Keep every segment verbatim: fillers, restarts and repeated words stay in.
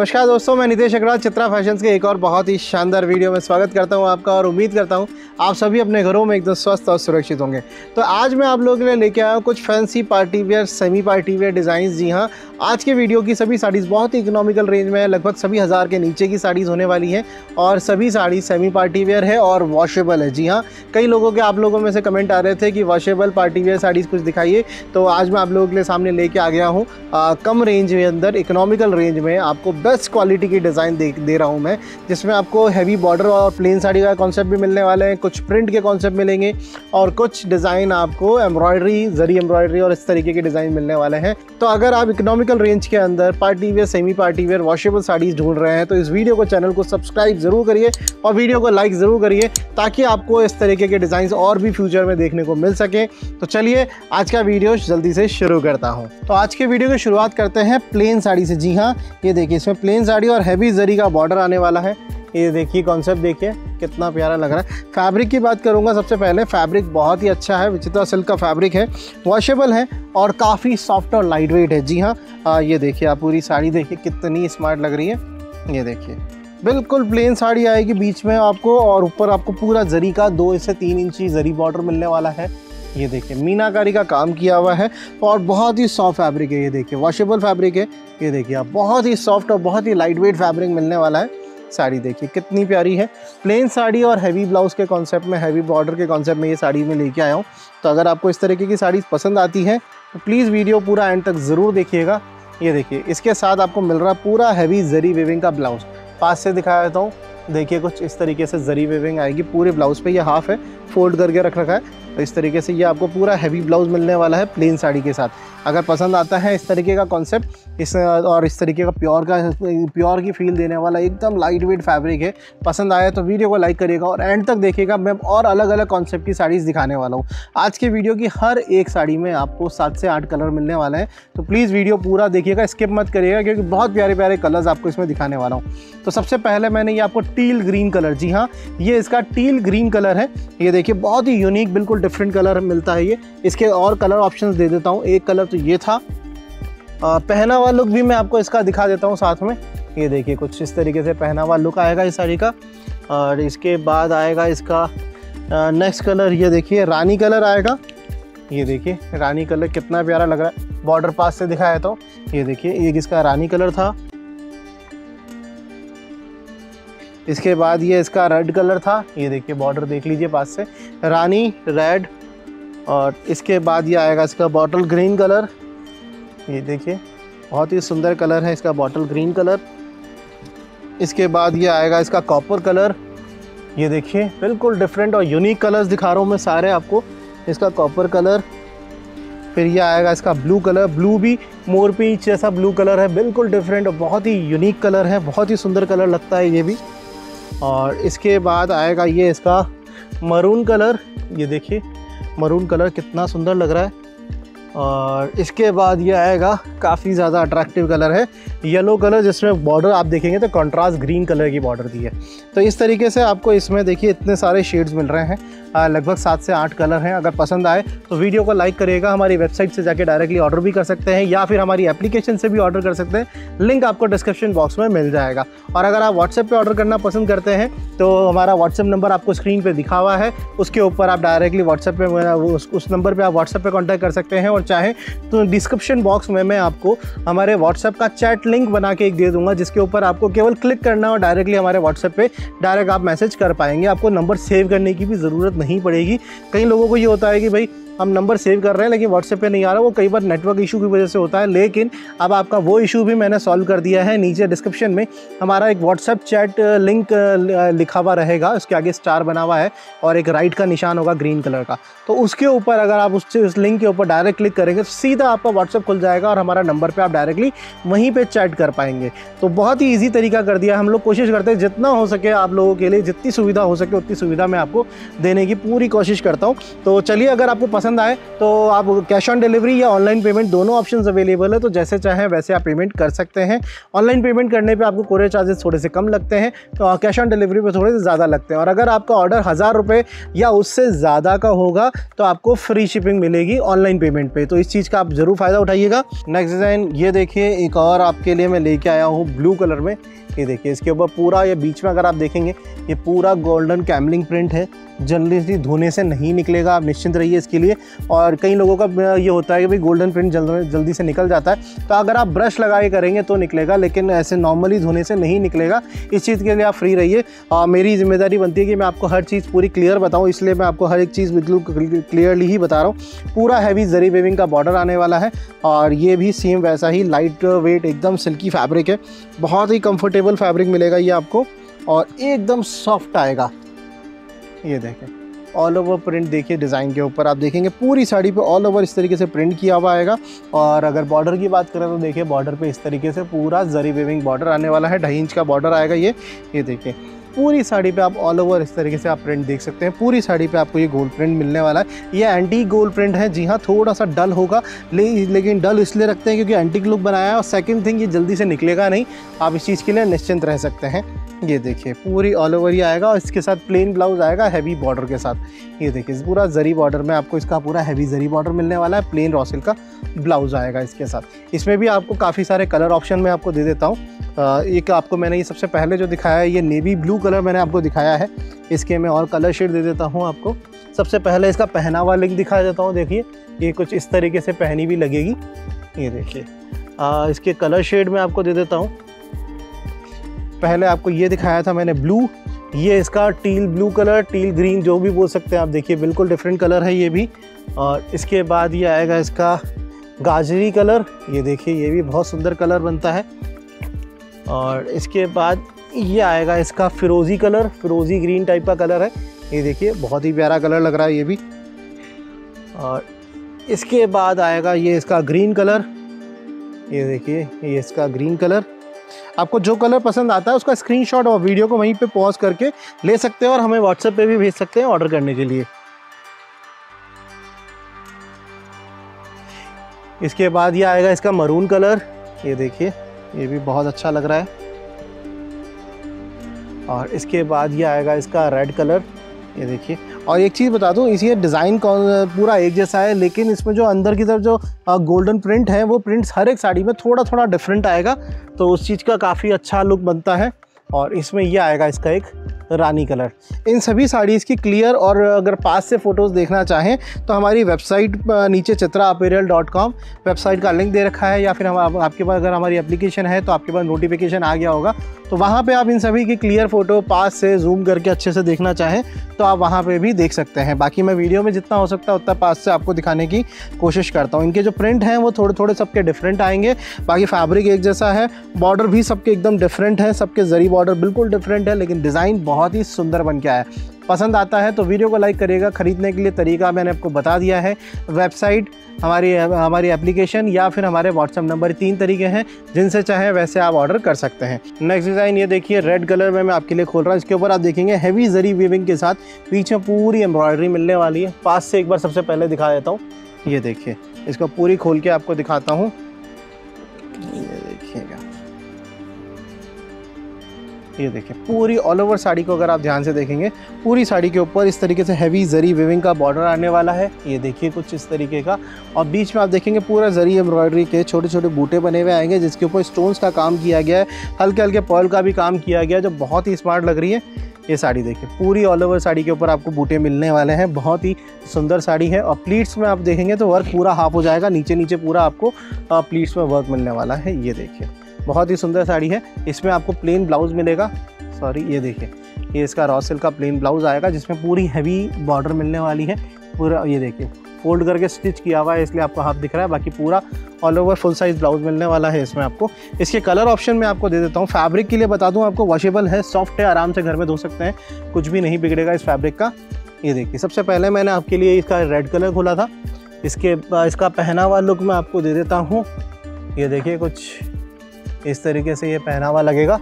नमस्कार दोस्तों, मैं नितेश अग्रवाल चित्रा फैशंस के एक और बहुत ही शानदार वीडियो में स्वागत करता हूं आपका और उम्मीद करता हूं आप सभी अपने घरों में एकदम स्वस्थ और सुरक्षित होंगे। तो आज मैं आप लोगों के लिए लेके आया हूं कुछ fancy party wear, semi party wear designs. जी हां, आज के वीडियो की सभी साड़ीज़ बहुत ही इकोनॉमिकल रेंज में है, लगभग सभी हज़ार के नीचे की साड़ीज़ होने वाली हैं और सभी साड़ी सेमी पार्टी वेयर है और वॉशेबल है। जी हाँ, कई लोगों के आप लोगों में से कमेंट आ रहे थे कि वॉशेबल पार्टी वेयर साड़ीज़ कुछ दिखाइए, तो आज मैं आप लोगों के लिए सामने लेके आ गया हूँ कम रेंज के अंदर, इकोनॉमिकल रेंज में आपको बेस्ट क्वालिटी की डिज़ाइन दे दे रहा हूँ मैं, जिसमें आपको हैवी बॉर्डर और प्लेन साड़ी का कॉन्सेप्ट भी मिलने वाले हैं, कुछ प्रिंट के कॉन्सेप्ट मिलेंगे और कुछ डिज़ाइन आपको एम्ब्रॉयडरी, जरी एम्ब्रॉयडरी और इस तरीके के डिज़ाइन मिलने वाले हैं। तो अगर आप इकोनॉमिकल रेंज के अंदर party wear, semi party wear, washable saris ढूंढ रहे हैं तो इस वीडियो को, चैनल को सब्सक्राइब ज़रूर करिए और वीडियो को लाइक ज़रूर करिए ताकि आपको इस तरीके के डिज़ाइन और भी फ्यूचर में देखने को मिल सकें। तो चलिए आज का वीडियो जल्दी से शुरू करता हूँ। तो आज के वीडियो की शुरुआत करते हैं प्लेन साड़ी से। जी हाँ, ये देखिए, इसमें प्लेन साड़ी और हैवी जरी का बॉर्डर आने वाला है। ये देखिए कॉन्सेप्ट, देखिए कितना प्यारा लग रहा है। फैब्रिक की बात करूंगा सबसे पहले, फैब्रिक बहुत ही अच्छा है, चित्रा सिल्क का फैब्रिक है, वॉशेबल है और काफ़ी सॉफ्ट और लाइट वेट है। जी हाँ, ये देखिए आप पूरी साड़ी देखिए कितनी स्मार्ट लग रही है। ये देखिए बिल्कुल प्लेन साड़ी आएगी बीच में आपको और ऊपर आपको पूरा जरी का दो से तीन इंची जरी बॉर्डर मिलने वाला है। ये देखिए मीनाकारी का काम किया हुआ है और बहुत ही सॉफ्ट फैब्रिक है। ये देखिए वॉशेबल फैब्रिक है। ये देखिए आप, बहुत ही सॉफ्ट और बहुत ही लाइट वेट फैब्रिक मिलने वाला है। साड़ी देखिए कितनी प्यारी है। प्लेन साड़ी और हैवी ब्लाउज़ के कॉन्सेप्ट में, हैवी बॉर्डर के कॉन्सेप्ट में ये साड़ी मैं लेके आया हूँ। तो अगर आपको इस तरीके की साड़ी पसंद आती है तो प्लीज़ वीडियो पूरा एंड तक ज़रूर देखिएगा। ये देखिए इसके साथ आपको मिल रहा पूरा हैवी जरी वीविंग का ब्लाउज़, पास से दिखाया देता हूँ। देखिए कुछ इस तरीके से जरी वीविंग आएगी पूरे ब्लाउज़ पे। ये हाफ है, फोल्ड करके रख रखा है, तो इस तरीके से ये आपको पूरा हैवी ब्लाउज़ मिलने वाला है प्लेन साड़ी के साथ। अगर पसंद आता है इस तरीके का कॉन्सेप्ट इस और इस तरीके का प्योर का प्योर की फील देने वाला एकदम लाइट वेट फैब्रिक है, पसंद आया तो वीडियो को लाइक करिएगा और एंड तक देखिएगा। मैं और अलग अलग कॉन्सेप्ट की साड़ीज़ दिखाने वाला हूँ। आज के वीडियो की हर एक साड़ी में आपको सात से आठ कलर मिलने वाले हैं, तो प्लीज़ वीडियो पूरा देखिएगा, स्किप मत करिएगा क्योंकि बहुत प्यारे प्यारे कलर्स आपको इसमें दिखाने वाला हूँ। तो सबसे पहले मैंने ये आपको टील ग्रीन कलर, जी हाँ ये इसका टील ग्रीन कलर है। ये देखिए बहुत ही यूनिक, बिल्कुल डिफरेंट कलर मिलता है ये। इसके और कलर ऑप्शंस दे देता हूँ। एक कलर तो ये था, आ, पहना हुआ लुक भी मैं आपको इसका दिखा देता हूँ साथ में। ये देखिए कुछ इस तरीके से पहना हुआ लुक आएगा इस साड़ी का। और इसके बाद आएगा इसका नेक्स्ट कलर, ये देखिए रानी कलर आएगा। ये देखिए रानी कलर कितना प्यारा लग रहा है, बॉर्डर पास से दिखाया तो। ये देखिए एक इसका रानी कलर था, इसके बाद ये इसका रेड कलर था। ये देखिए बॉर्डर देख लीजिए पास से, रानी रेड। और इसके बाद ये आएगा इसका बॉटल ग्रीन कलर। ये देखिए बहुत ही सुंदर कलर है इसका बॉटल ग्रीन कलर। इसके बाद ये आएगा इसका कॉपर कलर। ये देखिए बिल्कुल डिफरेंट और यूनिक कलर्स दिखा रहा हूँ मैं सारे आपको। इसका कॉपर कलर, फिर ये आएगा इसका ब्लू कलर, ब्लू भी मोरपीच जैसा ब्लू कलर है, बिल्कुल डिफरेंट और बहुत ही यूनिक कलर है, बहुत ही सुंदर कलर लगता है ये भी। और इसके बाद आएगा ये इसका मरून कलर। ये देखिए मरून कलर कितना सुंदर लग रहा है। और इसके बाद ये आएगा काफ़ी ज़्यादा अट्रैक्टिव कलर है येलो कलर, जिसमें बॉर्डर आप देखेंगे तो कंट्रास्ट ग्रीन कलर की बॉर्डर दी है। तो इस तरीके से आपको इसमें देखिए इतने सारे शेड्स मिल रहे हैं, लगभग सात से आठ कलर हैं। अगर पसंद आए तो वीडियो को लाइक करिएगा। हमारी वेबसाइट से जाके डायरेक्टली ऑर्डर भी कर सकते हैं या फिर हमारी एप्लीकेशन से भी ऑर्डर कर सकते हैं, लिंक आपको डिस्क्रिप्शन बॉक्स में मिल जाएगा। और अगर आप व्हाट्सएप पर ऑर्डर करना पसंद करते हैं तो हमारा व्हाट्सएप नंबर आपको स्क्रीन पर दिखा हुआ है, उसके ऊपर आप डायरेक्टली व्हाट्सएप पर उस नंबर पर आप व्हाट्सएप पर कॉन्टैक्ट कर सकते हैं। चाहे तो डिस्क्रिप्शन बॉक्स में मैं आपको हमारे व्हाट्सएप का चैट लिंक बना के एक दे दूंगा, जिसके ऊपर आपको केवल क्लिक करना और डायरेक्टली हमारे व्हाट्सएप पे डायरेक्ट आप मैसेज कर पाएंगे। आपको नंबर सेव करने की भी ज़रूरत नहीं पड़ेगी। कई लोगों को ये होता है कि भाई हम नंबर सेव कर रहे हैं लेकिन व्हाट्सएप पे नहीं आ रहा, वो कई बार नेटवर्क इशू की वजह से होता है, लेकिन अब आपका वो इशू भी मैंने सॉल्व कर दिया है। नीचे डिस्क्रिप्शन में हमारा एक व्हाट्सएप चैट लिंक लिखा हुआ रहेगा, उसके आगे स्टार बना हुआ है और एक राइट का निशान होगा ग्रीन कलर का, तो उसके ऊपर अगर आप उस, उस लिंक के ऊपर डायरेक्ट क्लिक करेंगे तो सीधा आपका व्हाट्सएप खुल जाएगा और हमारा नंबर पर आप डायरेक्टली वहीं पर चैट कर पाएंगे। तो बहुत ही ईजी तरीका कर दिया। हम लोग कोशिश करते हैं जितना हो सके आप लोगों के लिए, जितनी सुविधा हो सके उतनी सुविधा मैं आपको देने की पूरी कोशिश करता हूँ। तो चलिए, अगर आपको पसंद आए तो आप कैश ऑन डिलीवरी या ऑनलाइन पेमेंट दोनों ऑप्शंस अवेलेबल है, तो जैसे चाहें वैसे आप पेमेंट कर सकते हैं। ऑनलाइन पेमेंट करने पे आपको कोरियर चार्जेस थोड़े से कम लगते हैं, तो कैश ऑन डिलीवरी पे थोड़े से ज़्यादा लगते हैं। और अगर आपका ऑर्डर हज़ार रुपये या उससे ज़्यादा का होगा तो आपको फ्री शिपिंग मिलेगी ऑनलाइन पेमेंट पे, तो इस चीज़ का आप ज़रूर फ़ायदा उठाइएगा। नेक्स्ट डिज़ाइन ये देखिए, एक और आपके लिए मैं लेके आया हूँ ब्लू कलर में। ये देखिए, इसके ऊपर पूरा, ये बीच में अगर आप देखेंगे ये पूरा गोल्डन कैमलिंग प्रिंट है। जल्दी धोने से नहीं निकलेगा, आप निश्चिंत रहिए इसके लिए। और कई लोगों का ये होता है कि भाई गोल्डन प्रिंट जल्दी से निकल जाता है, तो अगर आप ब्रश लगाए करेंगे तो निकलेगा, लेकिन ऐसे नॉर्मली धोने से नहीं निकलेगा। इस चीज़ के लिए आप फ्री रहिए। मेरी जिम्मेदारी बनती है कि मैं आपको हर चीज़ पूरी क्लियर बताऊँ, इसलिए मैं आपको हर एक चीज़ बिल्कुल क्लियरली ही बता रहा हूँ। पूरा हैवी जरी वेविंग का बॉर्डर आने वाला है, और ये भी सेम वैसा ही लाइट वेट एकदम सिल्की फैब्रिक है। बहुत ही कंफर्टेबल फैब्रिक मिलेगा ये आपको, और एकदम सॉफ्ट आएगा। ये देखें, ऑल ओवर प्रिंट देखिए डिज़ाइन के ऊपर, आप देखेंगे पूरी साड़ी पे ऑल ओवर इस तरीके से प्रिंट किया हुआ आएगा। और अगर बॉर्डर की बात करें तो देखिए बॉर्डर पे इस तरीके से पूरा जरी वेविंग बॉर्डर आने वाला है, ढाई इंच का बॉर्डर आएगा ये। ये देखिए पूरी साड़ी पे आप ऑल ओवर इस तरीके से आप प्रिंट देख सकते हैं। पूरी साड़ी पे आपको ये गोल्ड प्रिंट मिलने वाला है। ये एंटीक गोल्ड प्रिंट है, जी हाँ, थोड़ा सा डल होगा, ले, लेकिन डल इसलिए रखते हैं क्योंकि एंटीक लुक बनाया है। और सेकंड थिंग, ये जल्दी से निकलेगा नहीं, आप इस चीज़ के लिए निश्चिंत रह सकते हैं। ये देखिए पूरी ऑल ओवर ही आएगा, और इसके साथ प्लेन ब्लाउज आएगा हैवी बॉर्डर के साथ। ये देखिए पूरा जरी बॉर्डर में आपको इसका पूरा हैवी जरी बॉर्डर मिलने वाला है, प्लेन रॉ सिल्क का ब्लाउज आएगा इसके साथ। इसमें भी आपको काफ़ी सारे कलर ऑप्शन मैं आपको दे देता हूँ। एक आपको मैंने ये सबसे पहले जो दिखाया है, ये नेवी ब्लू कलर मैंने आपको दिखाया है, इसके मैं और कलर शेड दे देता हूँ आपको। सबसे पहले इसका पहनावा लिंक दिखा देता हूँ। देखिए ये कुछ इस तरीके से पहनी भी लगेगी। ये देखिए इसके कलर शेड मैं आपको दे देता हूँ। पहले आपको ये दिखाया था मैंने ब्लू, ये इसका teal blue colour, teal green जो भी बोल सकते हैं आप। देखिए बिल्कुल डिफरेंट कलर है ये भी। और इसके बाद ये आएगा इसका गाजरी कलर। ये देखिए ये भी बहुत सुंदर कलर बनता है। और इसके बाद ये आएगा इसका फिरोजी कलर, फिरोजी ग्रीन टाइप का कलर है। ये देखिए बहुत ही प्यारा कलर लग रहा है ये भी। और इसके बाद आएगा ये इसका ग्रीन कलर। ये देखिए ये इसका ग्रीन कलर। आपको जो कलर पसंद आता है उसका स्क्रीनशॉट और वीडियो को वहीं पे पॉज करके ले सकते हैं, और हमें व्हाट्सएप पे भी भेज सकते हैं ऑर्डर करने के लिए। इसके बाद ये आएगा इसका मरून कलर। ये देखिए ये भी बहुत अच्छा लग रहा है। और इसके बाद ये आएगा इसका रेड कलर। ये देखिए, और एक चीज़ बता दूं, इसी डिज़ाइन पूरा एक जैसा है, लेकिन इसमें जो अंदर की तरफ जो गोल्डन प्रिंट है वो प्रिंट्स हर एक साड़ी में थोड़ा थोड़ा डिफरेंट आएगा, तो उस चीज़ का काफ़ी अच्छा लुक बनता है। और इसमें यह आएगा इसका एक रानी कलर। इन सभी साड़ीज़ की क्लियर और अगर पास से फ़ोटोज़ देखना चाहें तो हमारी वेबसाइट नीचे Chitra apparel dot com website का लिंक दे रखा है, या फिर हम आप, आपके पास अगर हमारी एप्लीकेशन है तो आपके पास नोटिफिकेशन आ गया होगा, तो वहाँ पे आप इन सभी की क्लियर फ़ोटो पास से जूम करके अच्छे से देखना चाहें तो आप वहाँ पे भी देख सकते हैं। बाकी मैं वीडियो में जितना हो सकता है उतना पास से आपको दिखाने की कोशिश करता हूँ। इनके जो प्रिंट हैं वो थोड़े थोड़े सबके डिफरेंट आएंगे, बाकी फैब्रिक एक जैसा है, बॉर्डर भी सबके एकदम डिफरेंट है, सबके जरी बॉर्डर बिल्कुल डिफरेंट है, लेकिन डिज़ाइन बहुत ही सुंदर बन के आया है। पसंद आता है तो वीडियो को लाइक करिएगा। ख़रीदने के लिए तरीका मैंने आपको बता दिया है, वेबसाइट, हमारी हमारी एप्लीकेशन, या फिर हमारे व्हाट्सएप नंबर, तीन तरीके हैं जिनसे चाहे वैसे आप ऑर्डर कर सकते हैं। नेक्स्ट डिज़ाइन ये देखिए रेड कलर में मैं आपके लिए खोल रहा हूँ। इसके ऊपर आप देखेंगे हैवी जरी वीविंग के साथ पीछे पूरी एम्ब्रॉयडरी मिलने वाली है। पास से एक बार सबसे पहले दिखा देता हूँ। ये देखिए इसको पूरी खोल के आपको दिखाता हूँ। ये देखिए पूरी ऑल ओवर साड़ी को अगर आप ध्यान से देखेंगे, पूरी साड़ी के ऊपर इस तरीके से हैवी जरी वीविंग का बॉर्डर आने वाला है। ये देखिए कुछ इस तरीके का, और बीच में आप देखेंगे पूरा जरी एम्ब्रॉयडरी के छोटे छोटे बूटे बने हुए आएंगे, जिसके ऊपर स्टोन्स का काम किया गया है, हल्के हल्के पर्ल का भी काम किया गया है, जो बहुत ही स्मार्ट लग रही है। ये साड़ी देखिए पूरी ऑल ओवर साड़ी के ऊपर आपको बूटे मिलने वाले हैं। बहुत ही सुंदर साड़ी है, और प्लीट्स में आप देखेंगे तो वर्क पूरा हाफ हो जाएगा, नीचे नीचे पूरा आपको प्लीट्स में वर्क मिलने वाला है। ये देखिए बहुत ही सुंदर साड़ी है। इसमें आपको प्लेन ब्लाउज मिलेगा, सॉरी ये देखिए ये इसका रॉ सिल्क का प्लेन ब्लाउज आएगा, जिसमें पूरी हैवी बॉर्डर मिलने वाली है। पूरा ये देखिए फोल्ड करके स्टिच किया हुआ है, इसलिए आपको हाथ दिख रहा है, बाकी पूरा all over full size blouse मिलने वाला है इसमें आपको। इसके कलर ऑप्शन मैं आपको दे देता हूँ। फैब्रिक के लिए बता दूँ आपको, वॉशेबल है, सॉफ्ट है, आराम से घर में धो सकते हैं, कुछ भी नहीं बिगड़ेगा इस फैब्रिक का। ये देखिए सबसे पहले मैंने आपके लिए इसका रेड कलर खोला था। इसके इसका पहना हुआ लुक मैं आपको दे देता हूँ। ये देखिए कुछ इस तरीके से ये पहनावा लगेगा।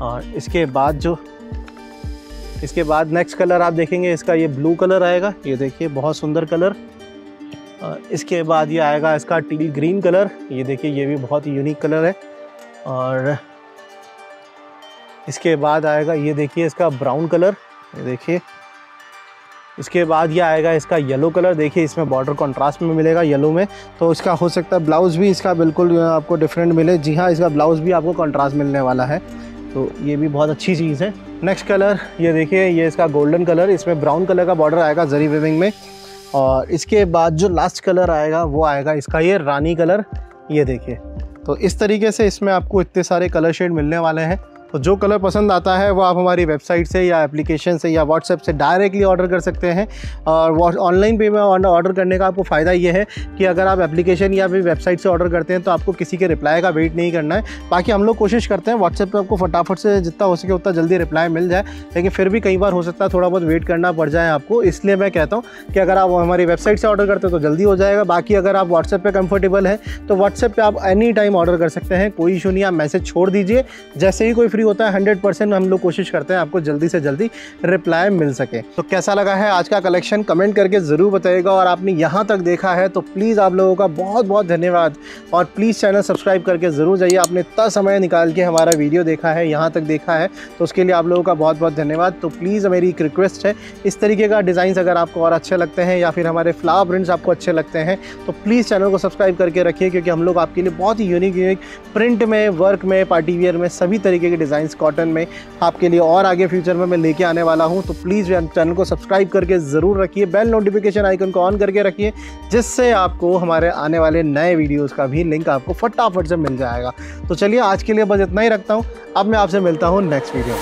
और इसके बाद जो इसके बाद नेक्स्ट कलर आप देखेंगे इसका, ये ब्लू कलर आएगा। ये देखिए बहुत सुंदर कलर। इसके बाद ये आएगा इसका टील ग्रीन कलर, ये देखिए ये भी बहुत यूनिक कलर है। और इसके बाद आएगा ये देखिए इसका ब्राउन कलर, ये देखिए। इसके बाद ये आएगा इसका येलो कलर, देखिए इसमें बॉर्डर कॉन्ट्रास्ट में मिलेगा येलो में, तो इसका हो सकता है ब्लाउज़ भी इसका बिल्कुल आपको डिफरेंट मिले। जी हाँ, इसका ब्लाउज़ भी आपको कॉन्ट्रास्ट मिलने वाला है, तो ये भी बहुत अच्छी चीज़ है। नेक्स्ट कलर ये देखिए, ये इसका गोल्डन कलर, इसमें ब्राउन कलर का बॉर्डर आएगा जरी वेविंग में। और इसके बाद जो लास्ट कलर आएगा वो आएगा इसका ये रानी कलर, ये देखिए। तो इस तरीके से इसमें आपको इतने सारे कलर शेड मिलने वाले हैं। तो जो कलर पसंद आता है वो आप हमारी वेबसाइट से या एप्लीकेशन से या व्हाट्सएप से डायरेक्टली ऑर्डर कर सकते हैं। और ऑनलाइन पे में ऑर्डर करने का आपको फ़ायदा ये है कि अगर आप एप्लीकेशन या फिर वेबसाइट से ऑर्डर करते हैं तो आपको किसी के रिप्लाई का वेट नहीं करना है। बाकी हम लोग कोशिश करते हैं व्हाट्सएप पे आपको फटाफट से जितना हो सके उतना जल्दी रिप्लाई मिल जाए, लेकिन फिर भी कई बार हो सकता है थोड़ा बहुत वेट करना पड़ जाए आपको। इसलिए मैं कहता हूँ कि अगर आप हमारी वेबसाइट से ऑर्डर करते हैं तो जल्दी हो जाएगा। बाकी अगर आप व्हाट्सएप पर कम्फर्टेबल है तो व्हाट्सएप पर आप एनी टाइम ऑर्डर कर सकते हैं, कोई इशू नहीं। आप मैसेज छोड़ दीजिए, जैसे ही कोई होता है हंड्रेड परसेंट हम लोग कोशिश करते हैं आपको जल्दी से जल्दी रिप्लाई मिल सके। तो कैसा लगा है आज का कलेक्शन, कमेंट करके ज़रूर बताइएगा। और आपने यहाँ तक देखा है तो प्लीज़ आप लोगों का बहुत बहुत धन्यवाद। और प्लीज़ चैनल सब्सक्राइब करके ज़रूर जाइए। आपने इतना समय निकाल के हमारा वीडियो देखा है, यहाँ तक देखा है, तो उसके लिए आप लोगों का बहुत बहुत धन्यवाद। तो प्लीज़ मेरी एक रिक्वेस्ट है, इस तरीके का डिज़ाइन अगर आपको और अच्छे लगते हैं या फिर हमारे फ्लावर प्रिंट्स आपको अच्छे लगते हैं तो प्लीज़ चैनल को सब्सक्राइब करके रखिए, क्योंकि हम लोग आपके लिए बहुत ही यूनिक यूनिक प्रिंट में, वर्क में, पार्टी वियर में, सभी तरीके के डिज़ाइंस कॉटन में आपके लिए और आगे फ्यूचर में मैं लेके आने वाला हूं। तो प्लीज़ चैनल को सब्सक्राइब करके ज़रूर रखिए, बेल नोटिफिकेशन आइकन को ऑन करके रखिए, जिससे आपको हमारे आने वाले नए वीडियोस का भी लिंक आपको फटाफट से मिल जाएगा। तो चलिए आज के लिए बस इतना ही रखता हूं, अब मैं आपसे मिलता हूं next video.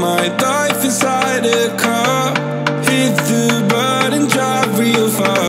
My life inside a car, hit the button, drive real far.